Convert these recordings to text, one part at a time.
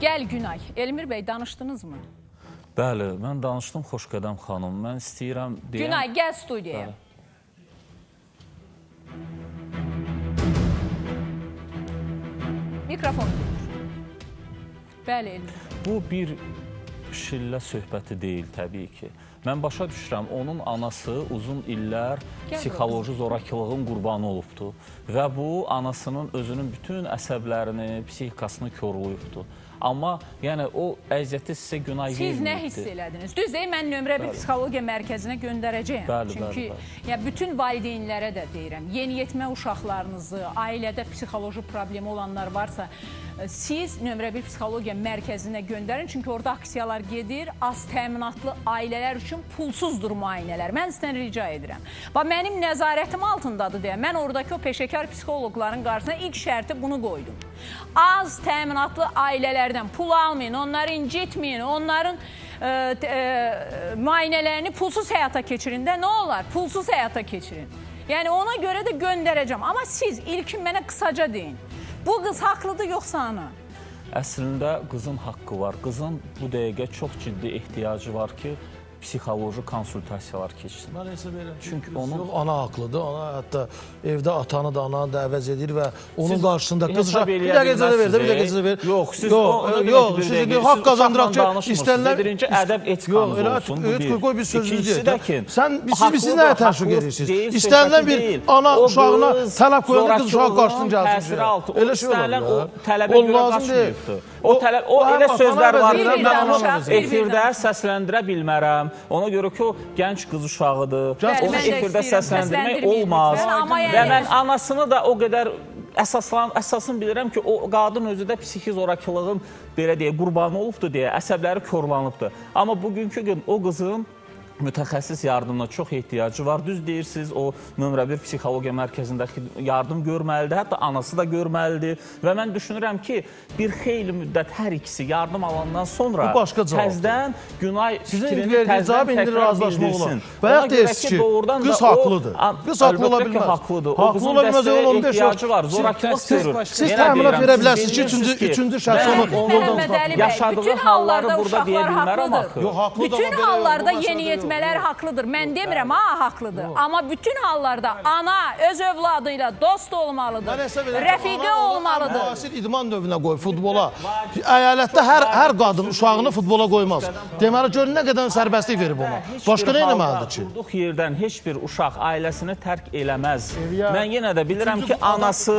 Gəl Günay, Elmir Bey danışdınız mı? Bəli, mən danışdım Xoşqədəm xanım. Mən istəyirəm deyəm... Günay, gəl studiyaya. Bəli. Mikrofon. Bəli, Elmir. Bu bir şillə söhbəti deyil, təbii ki. Mən başa düşürəm, onun anası uzun illər psixoloji zorakılığın qurbanı olubdur. Və bu, anasının özünün bütün əsəblərini, psixikasını körlüyübdur. Amma yəni, o əziyyəti sizə günah verməyibdir. Siz nə hiss elədiniz? Düz deyil, mən Nömrə bir Psixologiya Mərkəzinə göndərəcəyəm. Çünki bütün valideynlərə də deyirəm, yeniyetmə uşaqlarınızı, ailədə psixoloji problemi olanlar varsa, siz Nömrə bir Psixologiya Mərkəzinə göndərin. Çünki orada aksiyalar gedir, az təminatlı ailələr üçün pulsuzdur müayinələr. Mən sizdən rica edirəm. Mənim nəzarətim altındadır deyə, mən oradakı o peşəkar psixologların qarşısına ilk şərti bunu qoydum. Az təminatlı ailələrdən pul almayın, onları incitməyin, onların müayinələrini pulsuz həyata keçirin də nə olar? Pulsuz həyata keçirin. Yəni ona görə də göndərəcəm. Amma siz ilkin mənə qısaca deyin. Bu qız haqlıdır yoxsa ana? Əslində qızın haqqı var. Qızın bu dəqiqə çox ciddi ehtiyacı var ki, psixoloji konsultasiyalar keçsin. Çünki onun... Ana haqlıdır. Ana hətta evdə atanı da ananı da əvəz edir və onun qarşısında qız... Bir dəqiqə ver, bir dəqiqə ver. Yox, siz haqq qazandıraq ki, istənilən... Dedin ki, ədəb etkanız olsun. Qoy bir sözünü deyək. Siz nəyə təşviq edirsiniz? İstənilən bir ana uşağına tələb qoyanda qız uşağı qarşısını gəlsin. Elə şey olar. O tələbə görə qaçmıyıqdır. O elə sözlər var ki, mən onu efirdə səsləndirə bilmərəm. Ona görə ki, o gənc qız uşağıdır. Onu efirdə səsləndirmək olmaz. Və mən anasını da o qədər əsasını bilirəm ki, o qadın özü də psixi zorakılığın qurbanı olubdur deyə, əsəbləri korlanıbdır. Amma bugünkü gün o qızın mütəxəssis yardımına çox ehtiyacı var. Düz deyirsiniz, o Nömrə bir Psixologiya Mərkəzindəki yardım görməlidir, hətta anası da görməlidir. Və mən düşünürəm ki, bir xeyli müddət hər ikisi yardım alandan sonra təzdən Günay fikrini təzdən təkrar bildirsin. Ona görə ki, doğrudan da o haqlıdır. O qızın dəstəyə ehtiyacı var, zorakılıq görür. Siz təminat verə bilərsiniz ki, üçüncü şəxs onu yaşadığı halları burada deyə bilmərəm axı. Bütün hallarda yeniyetmə haqlıdır. Mən demirəm, ha, haqlıdır. Amma bütün hallarda ana öz övladıyla dost olmalıdır, rəfiqə olmalıdır. Müasir idman növünə qoy, futbola. Əyalətdə hər qadın uşağını futbola qoymaz. Deməli, görün nə qədər sərbəstlik verib ona. Başqa nə eləməlidir ki? Durduq yerdən heç bir uşaq ailəsini tərk eləməz. Mən yenə də bilirəm ki, anası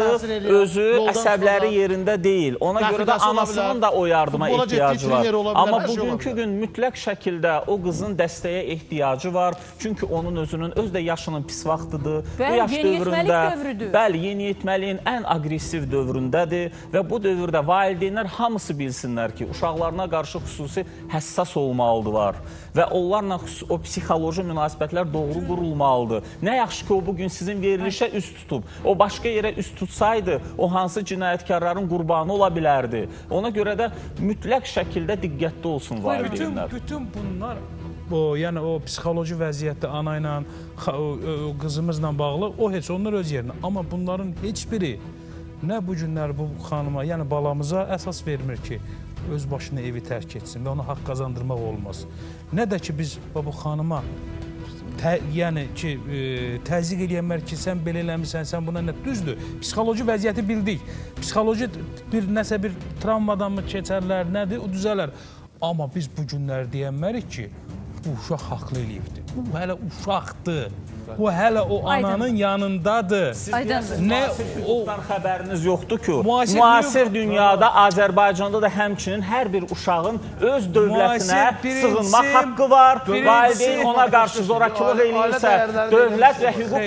özü əsəbləri yerində deyil. Ona görə də anasının da o yardıma ehtiyacı var. Amma bugünkü gün mütləq şəkildə o qızın dəstəyə ehtiyacı var. Çünki onun özünün öz də yaşının pis vaxtıdır. Bəli, yeniyetməlik dövrüdür. Bəli, yeniyetməliyin ən agresiv dövründədir və bu dövrdə valideynlər hamısı bilsinlər ki, uşaqlarına qarşı xüsusi həssas olmalıdırlar və onlarla o psixoloji münasibətlər doğru qurulmalıdır. Nə yaxşı ki, o bugün sizin verilişə üst tutub. O başqa yerə üst tutsaydı, o hansı cinayətkarların qurbanı ola bilərdi. Ona görə də mütləq şəkildə diqqətli olsun valideynlər. Bütün bunlar yəni o psixoloji vəziyyətdə ana ilə, qızımızla bağlı o heç onlar öz yerində. Amma bunların heç biri nə bu günlər bu xanıma, yəni balamıza əsas vermir ki, öz başına evi tərk etsin və ona haqq qazandırmaq olmaz. Nə də ki, biz bu xanıma təzyiq eləyəmər ki, sən belə eləmirsən, sən buna nə düzdür. Psixoloji vəziyyəti bildik. Psixoloji nəsə bir travmadan mı keçərlər, nədir, o düzələr. Amma biz bu günlər deyəmərik ki, bu uşaq haqlı eləyibdir. Bu hələ uşaqdır. Bu hələ o ananın yanındadır. Nə o... Xəbəriniz yoxdur ki, müasir dünyada, Azərbaycanda da həmçinin hər bir uşağın öz dövlətinə sığınmaq haqqı var. Valideyn ona qarşı zorakılıq eləyirsə, dövlət və hüquq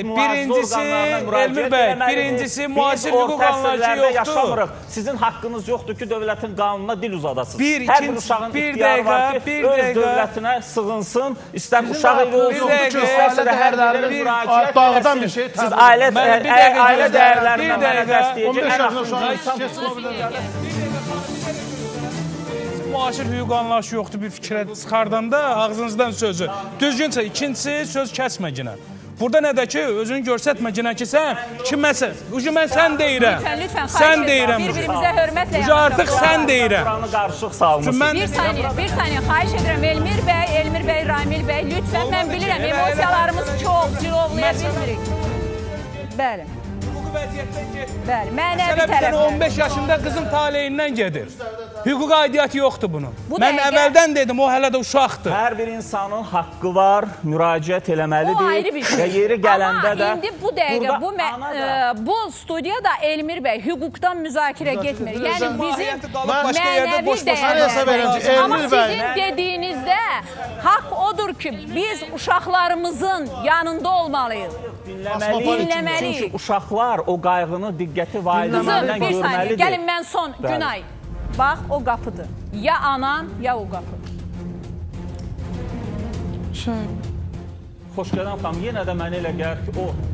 müasir orqanlarına müraciət eləməlidir. Sizin haqqınız yoxdur ki, dövlətin qanununa dil uzadasınız. Hər bir uşağın ixtiyarı var ki, öz dövlətinə sığınsın, istər uşaq evi olsun, istərsə də hər dərin dağıdan bir şey təbir. Ailə dəyərlərindən mənə dəstəyəcək ən axıncı insan bu. Müasir hüquq anlayışı yoxdur bir fikrə çıxardanda ağzınızdan sözü. Düzgüncə, ikincisi söz kəsməginə. Burada nə də ki, özünü görsətmə yenə ki sən kiməsə. Ucu mən sən deyirəm. Sən deyirəm. Bir-birimizə hörmətlə. Ucu artıq sən deyirəm. Buranı qarışıq salmışıq. Bir saniyə xahiş edirəm Elmir bəy, Ramil bəy, lütfən mən bilirəm emosiyalarımız çox cilovlaya bilmirik. Bəli. Hüquqi vəziyyətdən gedir. Bəli, mənəvi tərəfdən. 15 yaşında qızın taleyindən gedir. Hüquqi aidiyyəti yoxdur bunun. Mən əvvəldən dedim, o hələ də uşaqdır. Hər bir insanın haqqı var, müraciət eləməlidir və yeri gələndə də... Amma indi bu dəqiqə, bu studiyada Elmir bəy hüquqdan müzakirə getmir. Yəni bizim mənəvi dəyərlərimiz. Amma sizin dediyinizdə haqq odur ki, biz uşaqlarımızın yanında olmalıyıq. Dinləməliyik. Çünki uşaqlar o qayğını, diqqəti valideynlərdən görməlidir. Qızım, bir saniyə, gəlin mən son, Günay. Bax, o qapıdır. Ya anan, ya o qapı. Xoş gələn xanım, yenə də mənə elə gəlir ki, o...